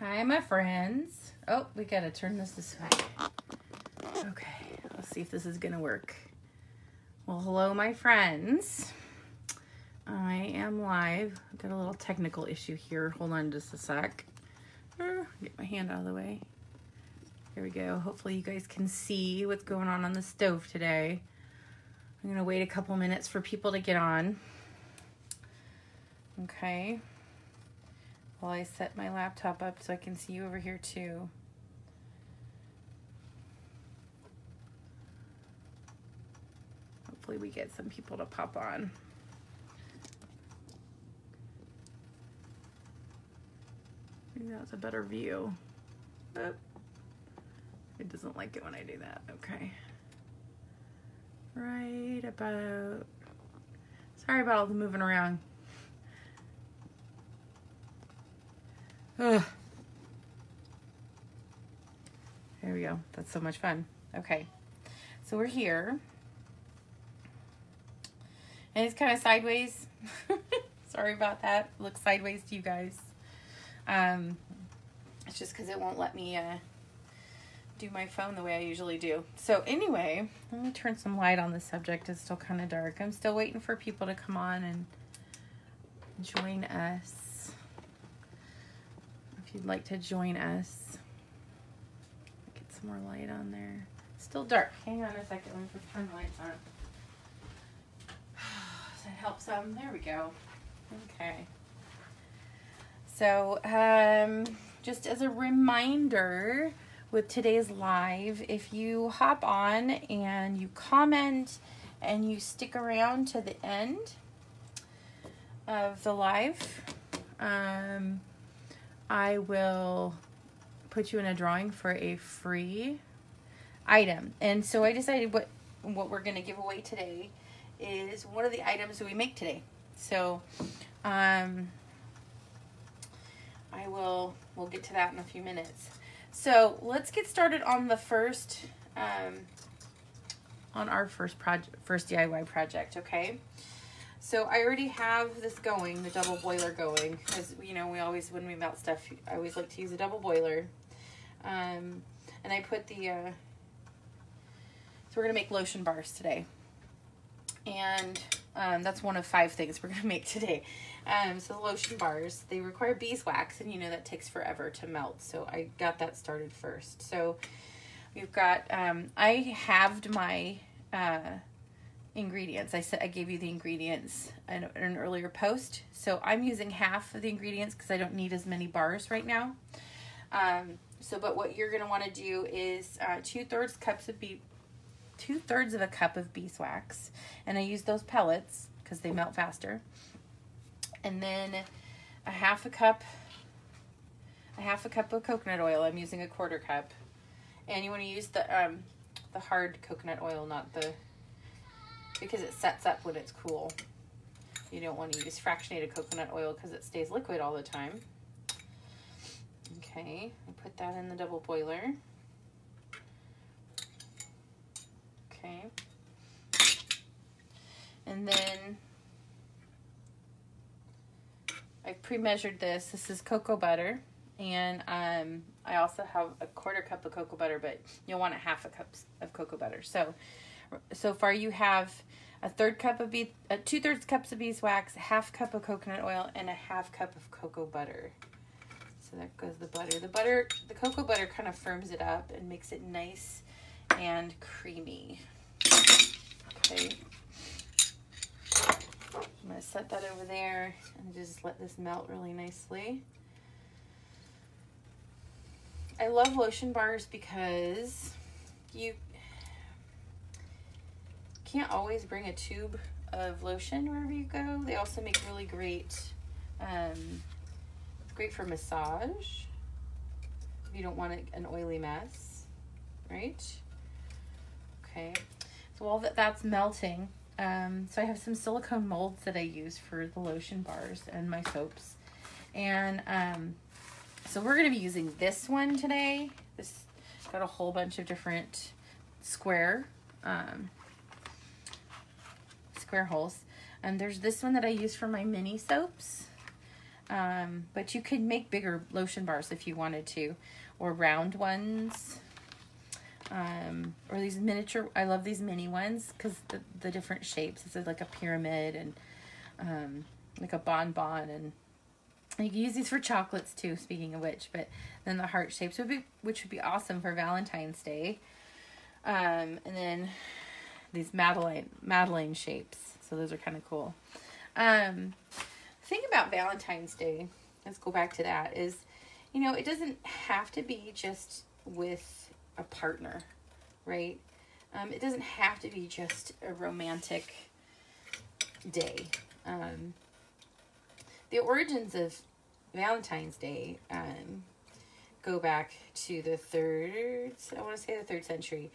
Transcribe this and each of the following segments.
Hi, my friends. Oh, we gotta turn this way. Okay, let's see if this is gonna work. Well, hello, my friends. I am live. I've got a little technical issue here. Hold on just a sec. Get my hand out of the way. There we go. Hopefully you guys can see what's going on the stove today. I'm gonna wait a couple minutes for people to get on. Okay. While I set my laptop up so I can see you over here too. Hopefully we get some people to pop on. Maybe that's a better view. Oh, it doesn't like it when I do that. Okay. Right about, sorry about all the moving around. Ugh. There we go. That's so much fun. Okay. So we're here. And it's kind of sideways. Sorry about that. Looks sideways to you guys. It's just because it won't let me do my phone the way I usually do. So anyway, let me turn some light on this subject. It's still kind of dark. I'm still waiting for people to come on and join us. If you'd like to join us, get some more light on there. It's still dark. Hang on a second. Let me turn the lights on. Does that help some? There we go. Okay. So, just as a reminder with today's live, if you hop on and you comment and you stick around to the end of the live, I will put you in a drawing for a free item. And so I decided what we're gonna give away today is one of the items that we make today. So we'll get to that in a few minutes. So let's get started on the first, on our first DIY project, okay? So I already have this going, the double boiler going, because, you know, we always, when we melt stuff, I always like to use a double boiler. And I put the, so we're going to make lotion bars today. And that's one of 5 things we're going to make today. So the lotion bars, they require beeswax, and you know that takes forever to melt. So I got that started first. So we've got, I halved my, ingredients. I said I gave you the ingredients in an earlier post, so I'm using half of the ingredients because I don't need as many bars right now. But what you're going to want to do is 2/3 of a cup of beeswax, and I use those pellets because they melt faster, and then a half a cup of coconut oil. I'm using a 1/4 cup, and you want to use the hard coconut oil, not the, because it sets up when it's cool. You don't want to use fractionated coconut oil because it stays liquid all the time. Okay, I put that in the double boiler. Okay. And then I pre-measured this. This is cocoa butter. And I also have a 1/4 cup of cocoa butter, but you'll want a 1/2 cup of cocoa butter. So far you have 1/3 cup of 2/3 cups of beeswax, 1/2 cup of coconut oil, and 1/2 cup of cocoa butter. So there goes the butter. The cocoa butter kind of firms it up and makes it nice and creamy. Okay. I'm gonna set that over there and just let this melt really nicely. I love lotion bars because you can't always bring a tube of lotion wherever you go. They also make really great, it's great for massage if you don't want an oily mess, right? Okay, so all that's melting. So I have some silicone molds that I use for the lotion bars and my soaps. And so we're gonna be using this one today. This got a whole bunch of different square holes, and there's this one that I use for my mini soaps. But you could make bigger lotion bars if you wanted to, or round ones, or these miniature. I love these mini ones because the different shapes. This is like a pyramid and like a bonbon, and you can use these for chocolates too, speaking of which. But then the heart shapes would be, which would be awesome for Valentine's Day. And then these Madeleine shapes. So those are kind of cool. The thing about Valentine's Day, let's go back to that, is, you know, it doesn't have to be just with a partner, right? It doesn't have to be just a romantic day. The origins of Valentine's Day go back to the third century.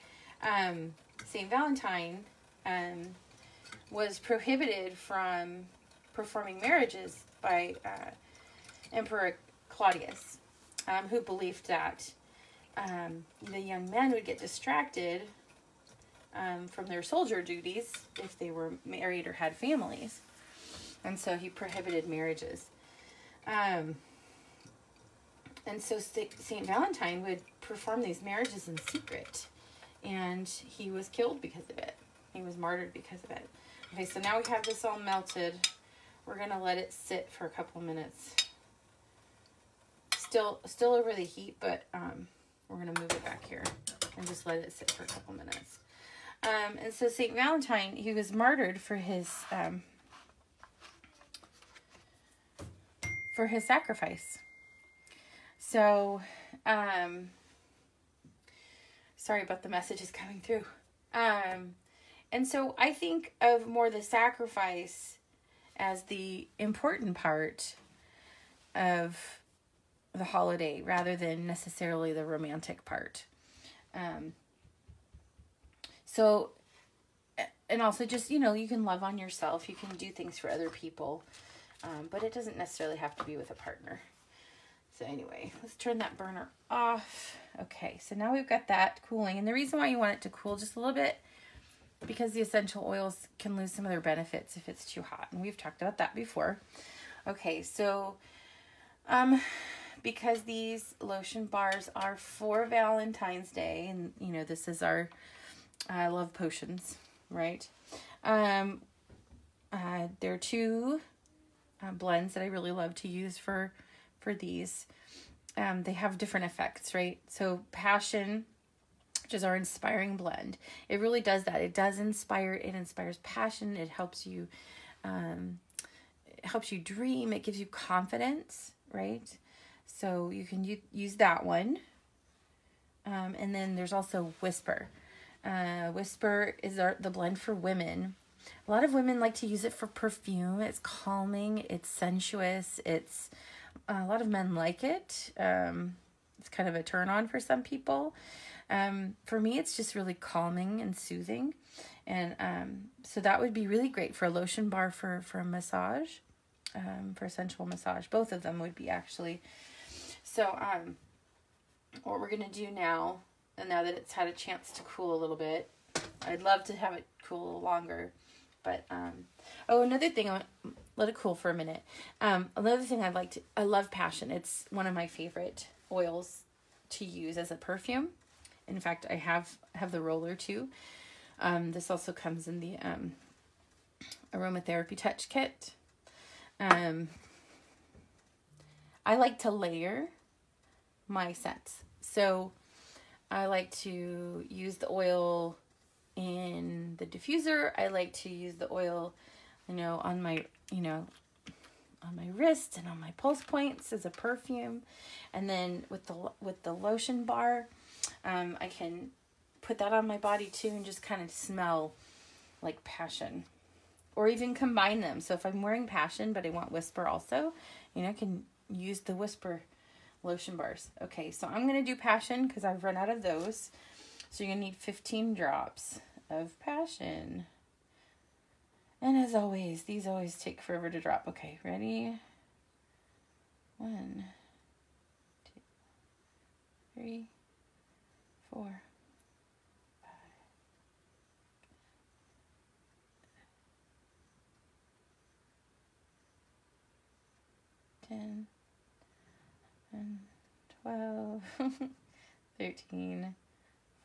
St. Valentine was prohibited from performing marriages by Emperor Claudius, who believed that the young men would get distracted from their soldier duties if they were married or had families, and so he prohibited marriages. And so St. Valentine would perform these marriages in secret, and he was killed because of it. He was martyred because of it. Okay, so now we have this all melted. We're going to let it sit for a couple minutes. Still over the heat, but we're going to move it back here and just let it sit for a couple minutes. And so St. Valentine, he was martyred for his sacrifice. So, sorry about the messages coming through. And so I think of more the sacrifice as the important part of the holiday rather than necessarily the romantic part. So, and also just, you know, you can love on yourself, you can do things for other people, but it doesn't necessarily have to be with a partner. So anyway, let's turn that burner off. Okay, so now we've got that cooling, and the reason why you want it to cool just a little bit because the essential oils can lose some of their benefits if it's too hot. And we've talked about that before. Okay, so because these lotion bars are for Valentine's Day, and, you know, this is our love potions, right? There are two blends that I really love to use for these. They have different effects, right? So Passion, which is our inspiring blend. It really does that. It does inspire. It inspires passion. It helps you dream. It gives you confidence, right? So you can use that one. And then there's also Whisper. Whisper is the blend for women. A lot of women like to use it for perfume. It's calming. It's sensuous. It's a lot of men like it. It's kind of a turn on for some people. For me, it's just really calming and soothing. And so that would be really great for a lotion bar for massage, for sensual massage. Both of them would be, actually. So what we're going to do now, and now that it's had a chance to cool a little bit, I'd love to have it cool a little longer. But, another thing, let it cool for a minute. Another thing I love Passion. It's one of my favorite oils to use as a perfume. In fact, I have the roller too. This also comes in the aromatherapy touch kit. I like to layer my scents. So I like to use the oil in the diffuser. I like to use the oil, you know, on my wrist and on my pulse points as a perfume. And then with the lotion bar, I can put that on my body too and just kind of smell like passion, or even combine them. So if I'm wearing passion, but I want Whisper also, you know, I can use the Whisper lotion bars. Okay, so I'm going to do passion because I've run out of those. So you're going to need 15 drops of passion. And as always, these always take forever to drop. Okay, ready? 1, 2, 3, 4, 5, 10. 11, 12, 13,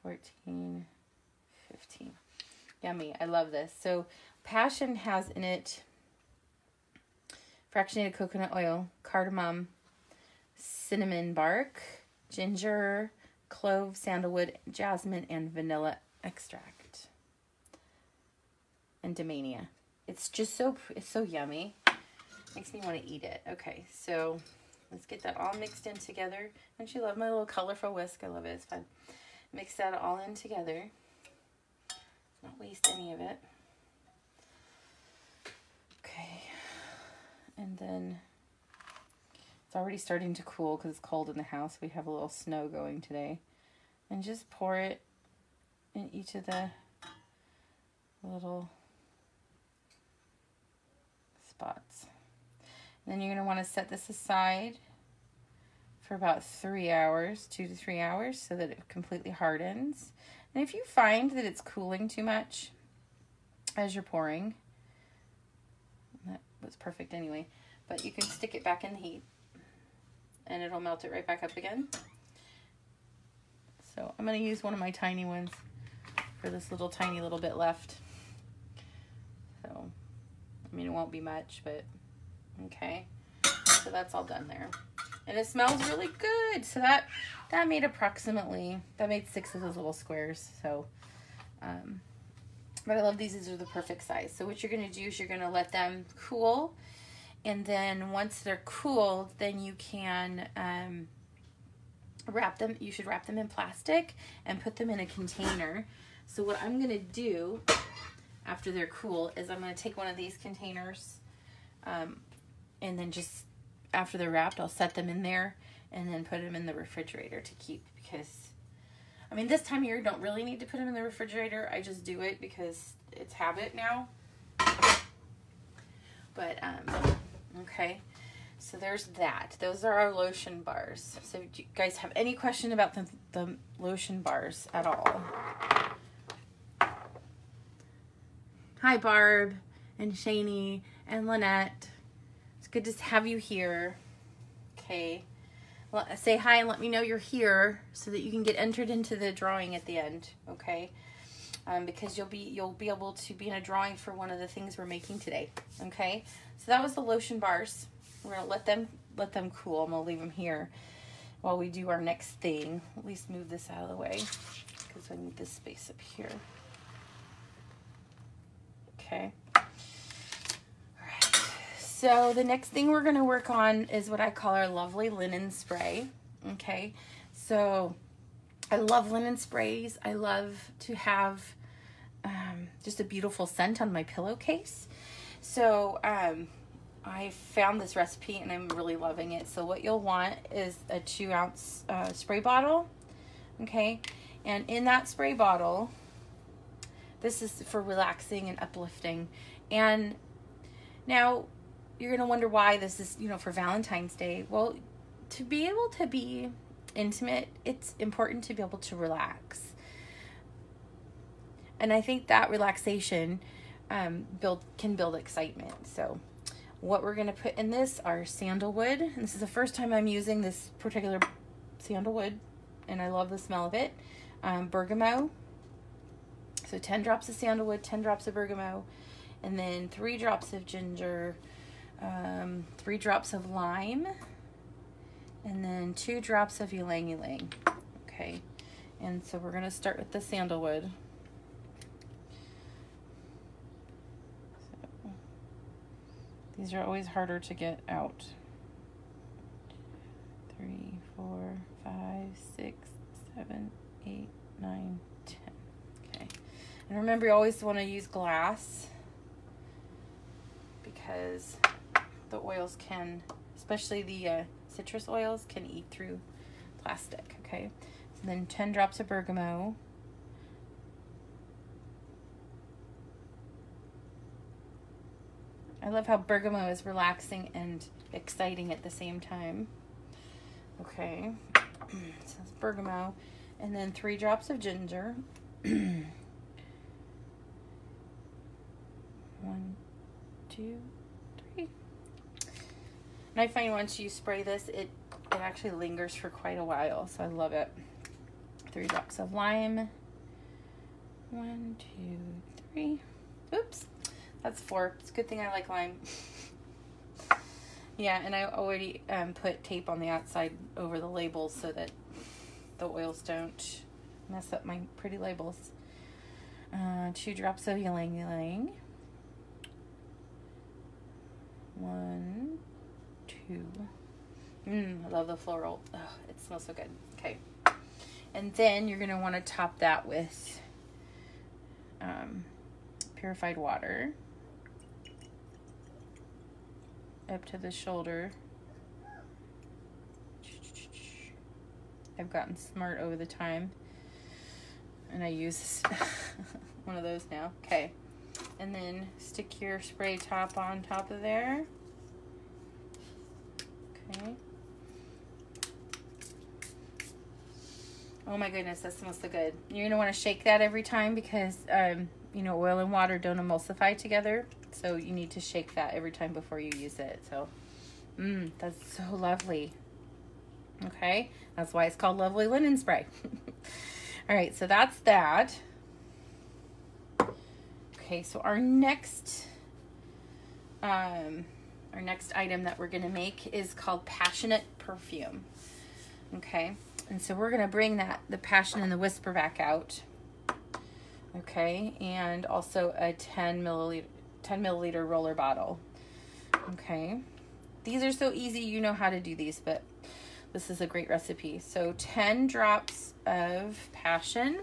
14, 15. Yummy. I love this. So Passion has in it fractionated coconut oil, cardamom, cinnamon bark, ginger, clove, sandalwood, jasmine, and vanilla extract. And Domania. It's just so, it's so yummy. Makes me want to eat it. Okay, so let's get that all mixed in together. Don't you love my little colorful whisk? I love it. It's fun. Mix that all in together. Don't waste any of it. Okay. And then it's already starting to cool because it's cold in the house. We have a little snow going today. And just pour it in each of the little spots. And then you're going to want to set this aside for about 3 hours, 2 to 3 hours, so that it completely hardens. And if you find that it's cooling too much as you're pouring, that was perfect anyway, but you can stick it back in the heat and it'll melt it right back up again. So I'm going to use one of my tiny ones for this little tiny little bit left. So, I mean, it won't be much, but okay. So that's all done there. And it smells really good. So that made approximately, that made 6 of those little squares. So, but I love these. These are the perfect size. So what you're going to do is you're going to let them cool. And then once they're cooled, then you can wrap them. You should wrap them in plastic and put them in a container. So what I'm going to do after they're cool is I'm going to take one of these containers and then just, after they're wrapped, I'll set them in there and then put them in the refrigerator to keep, because, I mean, this time of year, don't really need to put them in the refrigerator. I just do it because it's habit now. But, okay, so there's that. Those are our lotion bars. So do you guys have any question about the lotion bars at all? Hi, Barb and Shani and Lynette. Good to have you here. Okay, well, say hi and let me know you're here so that you can get entered into the drawing at the end. Okay, because you'll be able to be in a drawing for one of the things we're making today. Okay, so that was the lotion bars. We're gonna let them cool. I'm gonna leave them here while we do our next thing. At least move this out of the way because I need this space up here. Okay. So the next thing we're going to work on is what I call our lovely linen spray. Okay, so I love linen sprays. I love to have just a beautiful scent on my pillowcase. So I found this recipe and I'm really loving it. So what you'll want is a 2-ounce spray bottle. Okay, and in that spray bottle, this is for relaxing and uplifting. And now, you're going to wonder why this is, you know, for Valentine's Day. Well, to be able to be intimate, it's important to be able to relax. And I think that relaxation can build excitement. So what we're going to put in this are sandalwood. And this is the first time I'm using this particular sandalwood, and I love the smell of it. Bergamot. So 10 drops of sandalwood, 10 drops of bergamot, and then 3 drops of ginger, 3 drops of lime, and then 2 drops of ylang ylang. Okay, and so we're gonna start with the sandalwood. So, these are always harder to get out. 3, 4, 5, 6, 7, 8, 9, 10. Okay, and remember, you always want to use glass because the oils can, especially the citrus oils, can eat through plastic, okay? So then 10 drops of bergamot. I love how bergamot is relaxing and exciting at the same time. Okay, so that's bergamot. And then 3 drops of ginger. 1, 2, 3. And I find once you spray this, it It actually lingers for quite a while, so I love it. 3 drops of lime. 1, 2, 3. Oops, that's 4. It's a good thing I like lime. Yeah, and I already put tape on the outside over the labels so that the oils don't mess up my pretty labels. 2 drops of ylang ylang. 1, 2. I love the floral. Oh, it smells so good. Okay. And then you're going to want to top that with purified water up to the shoulder. I've gotten smart over the time, and I use one of those now. Okay, and then stick your spray top on top of there. Okay. Oh my goodness, that smells so good. You're gonna want to shake that every time because you know, oil and water don't emulsify together, so you need to shake that every time before you use it. So, that's so lovely. Okay, that's why it's called Lovely Linen Spray. All right, so that's that. Okay, so our next item that we're gonna make is called Passionate Perfume. Okay, and so we're gonna bring that, the passion and the whisper, back out. Okay, and also a 10 milliliter roller bottle. Okay, these are so easy, you know how to do these, but this is a great recipe. So 10 drops of passion.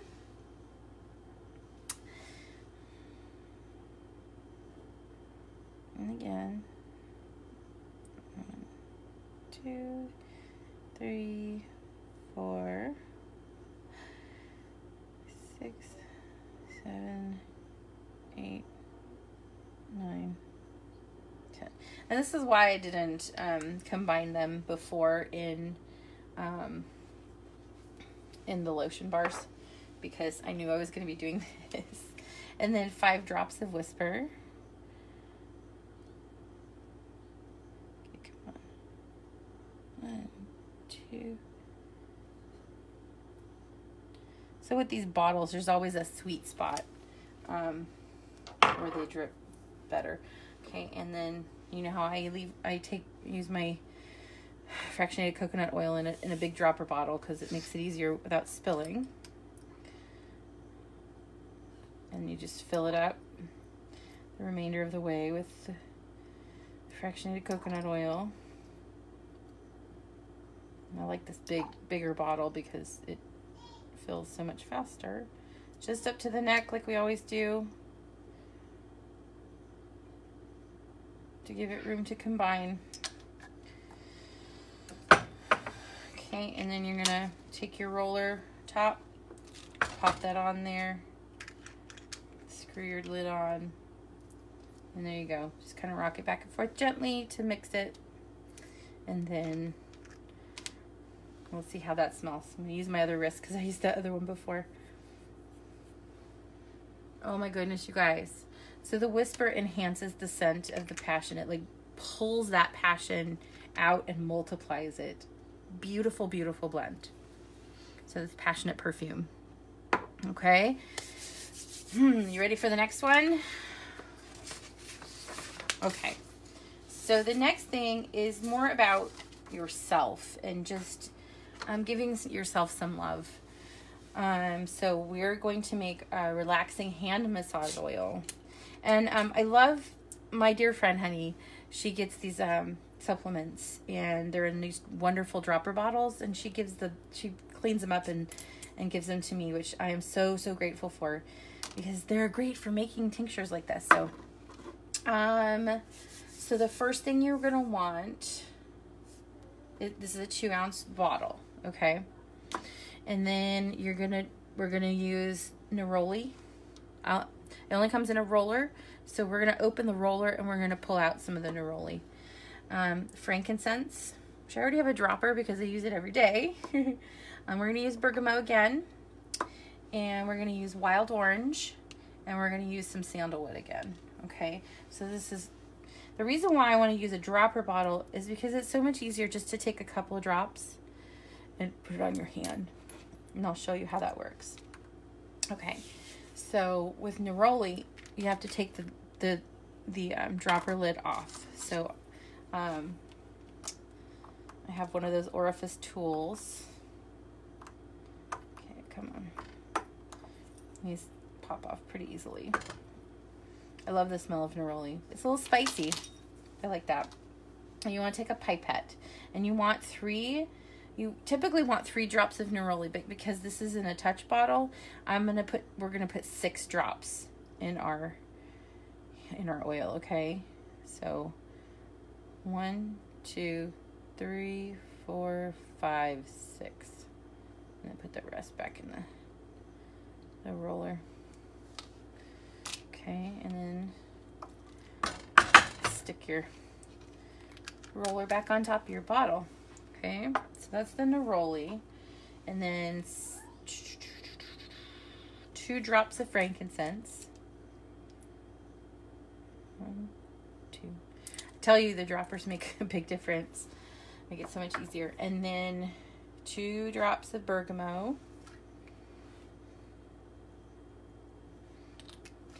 And again, 1, 2, 3, 4, 6, 7, 8, 9, 10. And this is why I didn't combine them before in the lotion bars, because I knew I was going to be doing this. And then 5 drops of whisper. Okay, come on. 1, 2. So with these bottles, there's always a sweet spot where they drip better. Okay, and then you know how I use my fractionated coconut oil in a big dropper bottle because it makes it easier without spilling. And you just fill it up the remainder of the way with the fractionated coconut oil. And I like this bigger bottle because it fills so much faster. Just up to the neck like we always do, to give it room to combine. Okay, and then you're gonna take your roller top, pop that on there, screw your lid on, and there you go. Just kind of rock it back and forth gently to mix it, and then we'll see how that smells. I'm gonna use my other wrist because I used that other one before. Oh my goodness, you guys. So the whisper enhances the scent of the passion. It like pulls that passion out and multiplies it. Beautiful, beautiful blend. So this passionate perfume. Okay. You ready for the next one? Okay. So the next thing is more about yourself and just giving yourself some love. So we're going to make a relaxing hand massage oil. And I love my dear friend Honey. She gets these supplements, and they're in these wonderful dropper bottles, and she cleans them up and gives them to me, which I am so, so grateful for, because they're great for making tinctures like this. So so the first thing you're gonna want, this is a 2-ounce bottle, okay? And then we're gonna use neroli. It only comes in a roller, so we're gonna open the roller and we're gonna pull out some of the neroli. Frankincense, which I already have a dropper because I use it every day. We're gonna use bergamot again, and we're gonna use wild orange, and we're gonna use some sandalwood again. Okay, so this is The reason why I want to use a dropper bottle is because it's so much easier just to take a couple of drops and put it on your hand. And I'll show you how that works. Okay, so with neroli, you have to take the dropper lid off. So I have one of those orifice tools. Okay, come on. These pop off pretty easily. I love the smell of neroli. It's a little spicy. I like that. And you want to take a pipette. And you want three, you typically want 3 drops of neroli, but because this is in a touch bottle, we're gonna put 6 drops in our oil, okay? So 1, 2, 3, 4, 5, 6. And then put the rest back in the roller. Okay, and then stick your roller back on top of your bottle. Okay, so that's the neroli. And then 2 drops of frankincense. 1, 2. I tell you, the droppers make a big difference. Make it so much easier. And then 2 drops of bergamot.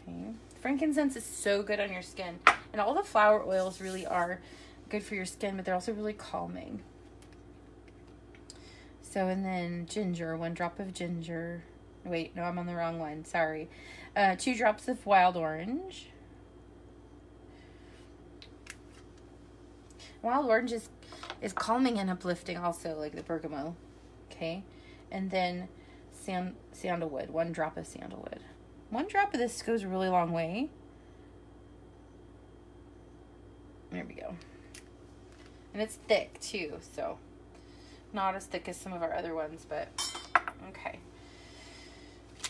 Okay. Frankincense is so good on your skin, and all the flower oils really are good for your skin, but they're also really calming. So, and then ginger, 1 drop of ginger. Wait, no, I'm on the wrong one, sorry. 2 drops of wild orange. Wild orange is calming and uplifting also, like the bergamot. Okay, and then sandalwood, 1 drop of sandalwood. 1 drop of this goes a really long way. There we go. And it's thick too, so not as thick as some of our other ones, but okay.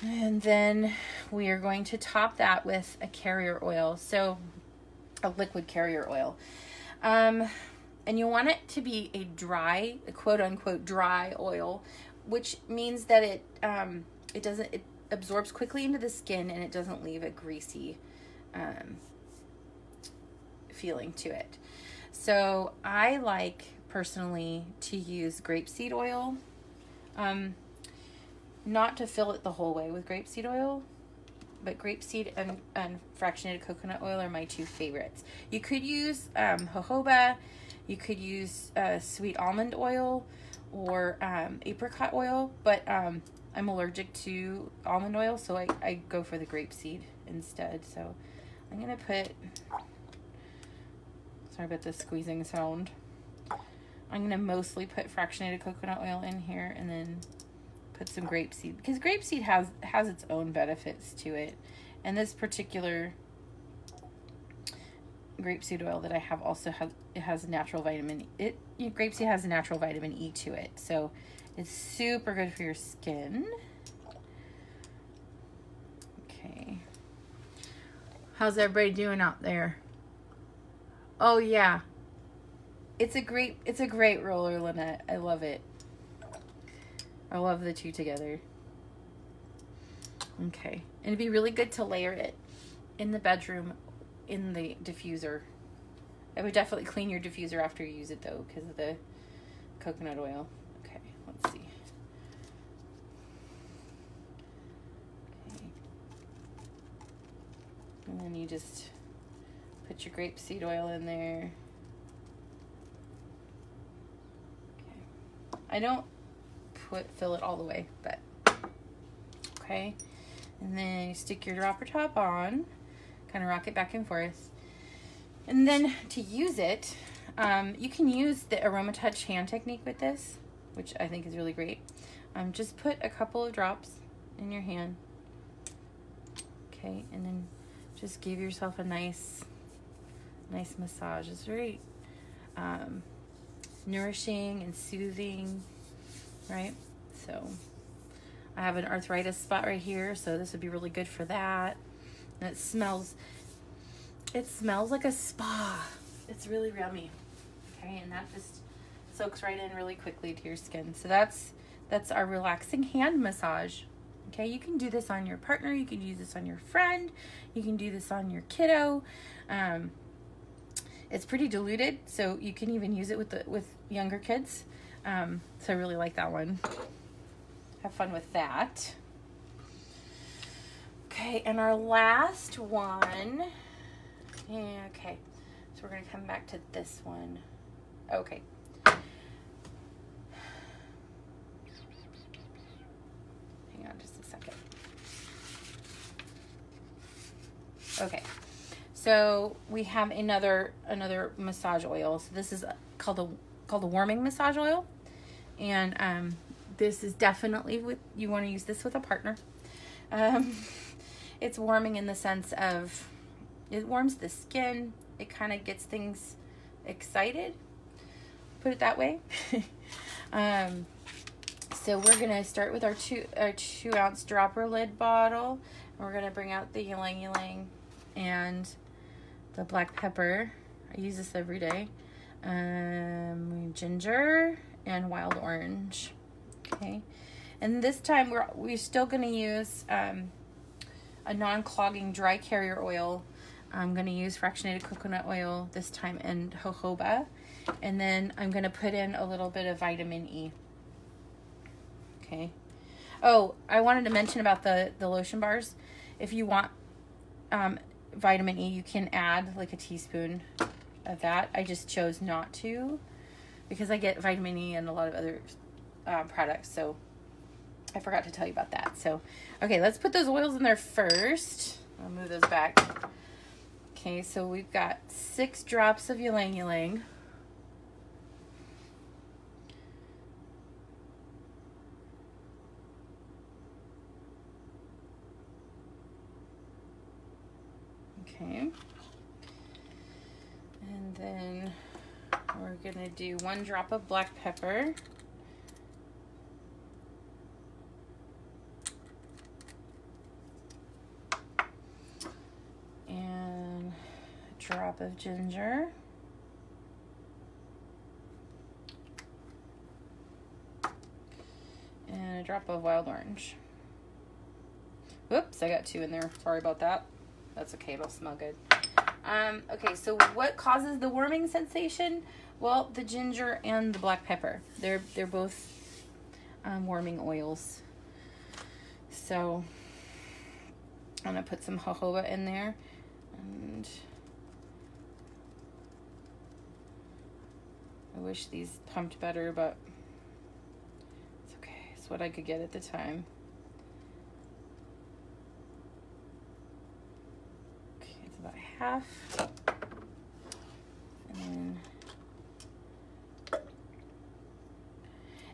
And then we are going to top that with a carrier oil, so a liquid carrier oil. And you want it to be a dry, a quote unquote dry oil, which means that it absorbs quickly into the skin and it doesn't leave a greasy feeling to it. So I like personally to use grapeseed oil, not to fill it the whole way with grapeseed oil, but grapeseed and fractionated coconut oil are my 2 favorites. You could use jojoba, you could use sweet almond oil or apricot oil, but I'm allergic to almond oil, so I go for the grapeseed instead. So I'm gonna put, sorry about the squeezing sound. I'm gonna mostly put fractionated coconut oil in here and then put some grapeseed, because grapeseed has its own benefits to it. And this particular grapeseed oil that I have also has natural vitamin E. Grapeseed has natural vitamin E to it, so it's super good for your skin. Okay. How's everybody doing out there? Oh yeah. It's a great roller, Lynette. I love it. I love the 2 together. Okay. And it'd be really good to layer it in the bedroom in the diffuser. I would definitely clean your diffuser after you use it though, because of the coconut oil. Let's see. Okay. And then you just put your grapeseed oil in there. Okay. I don't fill it all the way, but okay. And then you stick your dropper top on, kind of rock it back and forth. And then to use it, you can use the AromaTouch hand technique with this, which I think is really great. Just put a couple of drops in your hand. Okay, and then just give yourself a nice massage. It's very nourishing and soothing, right? So I have an arthritis spot right here, so this would be really good for that. And it smells like a spa. It's really yummy. Okay, and that just soaks right in really quickly to your skin. So that's our relaxing hand massage. Okay, you can do this on your partner, you can use this on your friend, you can do this on your kiddo. It's pretty diluted, so you can even use it with younger kids. So I really like that one. Have fun with that. Okay, and our last one. Yeah, okay, so we're gonna come back to this one. Okay. Hang on just a second. Okay, so we have another massage oil. So this is called the warming massage oil, and this is definitely you want to use this with a partner. It's warming in the sense of it warms the skin. It kind of gets things excited. Put it that way. So we're gonna start with our 2 ounce dropper lid bottle. And we're gonna bring out the ylang ylang and the black pepper. I use this every day. Ginger and wild orange. Okay, and this time we're still gonna use a non-clogging dry carrier oil. I'm gonna use fractionated coconut oil this time and jojoba. And then I'm gonna put in a little bit of vitamin E. Okay. Oh, I wanted to mention about the lotion bars. If you want vitamin E, you can add like a teaspoon of that. I just chose not to because I get vitamin E and a lot of other products. So I forgot to tell you about that. So, okay, let's put those oils in there first. I'll move those back. Okay, so we've got 6 drops of ylang ylang. Okay, and then we're gonna do 1 drop of black pepper. And a drop of ginger. And a drop of wild orange. Whoops, I got 2 in there. Sorry about that. That's okay, it'll smell good. Okay, so what causes the warming sensation? Well, the ginger and the black pepper. They're both warming oils. So I'm gonna put some jojoba in there. And I wish these pumped better, but it's okay. It's what I could get at the time. Okay, it's about half.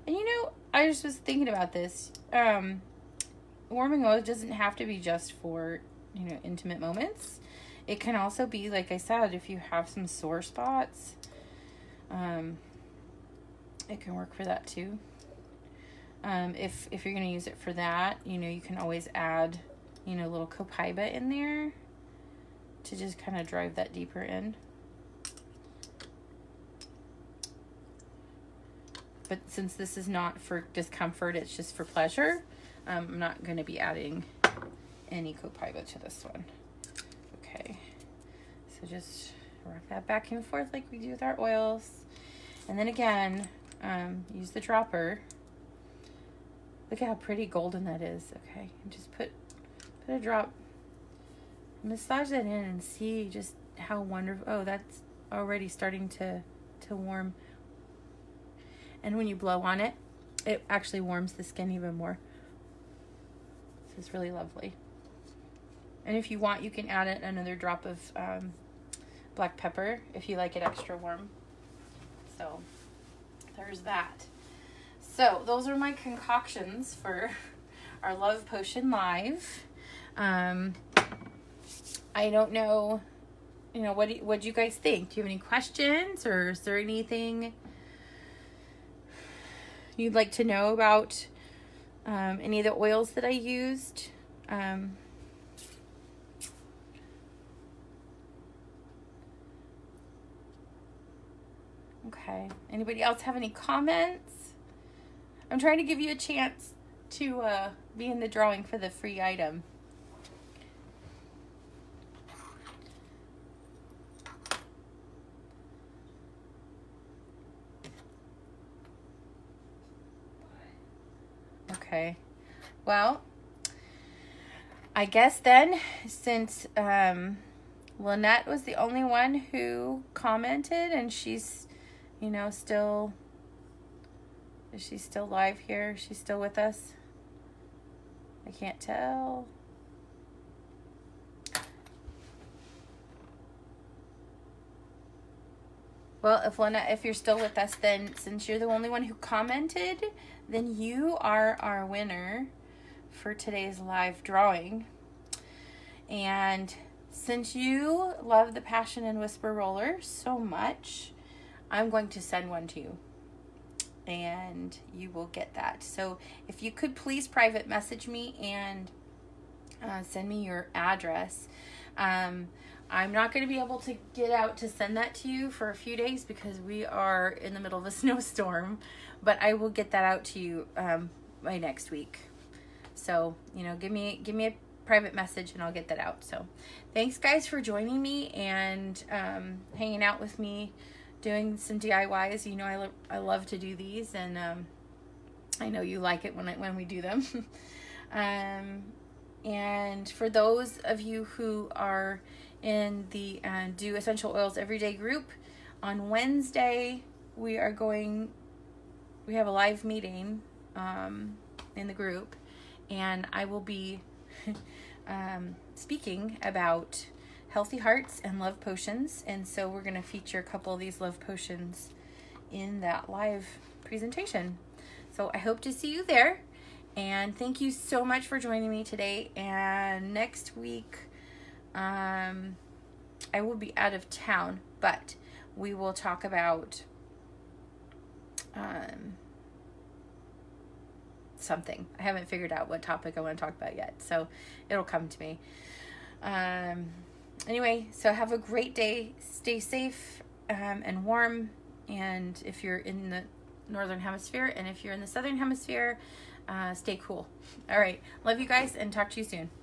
And you know, I just was thinking about this. Warming oil doesn't have to be just for, you know, intimate moments. It can also be, like I said, if you have some sore spots, it can work for that too. If you're going to use it for that, you know, you can always add, you know, a little copaiba in there to just kind of drive that deeper in. But since this is not for discomfort, it's just for pleasure, I'm not going to be adding any copaiba to this one. Okay, so just rock that back and forth like we do with our oils. And then again, use the dropper. Look at how pretty golden that is. Okay, and just put a drop, massage that in and see just how wonderful. Oh, that's already starting to warm. And when you blow on it, it actually warms the skin even more. So it's really lovely. And if you want, you can add in another drop of black pepper if you like it extra warm. So there's that. So those are my concoctions for our Love Potion Live. I don't know, you know, what do you guys think? Do you have any questions, or is there anything you'd like to know about any of the oils that I used? Okay, anybody else have any comments? I'm trying to give you a chance to be in the drawing for the free item. Okay. Well, I guess then, since Lynette was the only one who commented, and she's, you know, still, is she still live here? She's still with us? I can't tell. Well, if Lynette, if you're still with us, then since you're the only one who commented, then you are our winner for today's live drawing. And since you love the Passion and Whisper roller so much, I'm going to send one to you, and you will get that. So if you could please private message me and send me your address. I'm not going to be able to get out to send that to you for a few days because we are in the middle of a snowstorm, but I will get that out to you by next week. So, you know, give me a private message and I'll get that out. So thanks guys for joining me and hanging out with me, doing some DIYs. You know, I love to do these, and I know you like it when we do them. And for those of you who are in the Do Essential Oils Everyday group, on Wednesday we have a live meeting in the group, and I will be speaking about healthy hearts and love potions. And so we're going to feature a couple of these love potions in that live presentation. So I hope to see you there. And thank you so much for joining me today. And next week, I will be out of town, but we will talk about something. I haven't figured out what topic I want to talk about yet, so it'll come to me. Anyway, so have a great day. Stay safe and warm. And if you're in the Northern Hemisphere, and if you're in the Southern Hemisphere, stay cool. All right. Love you guys, and talk to you soon.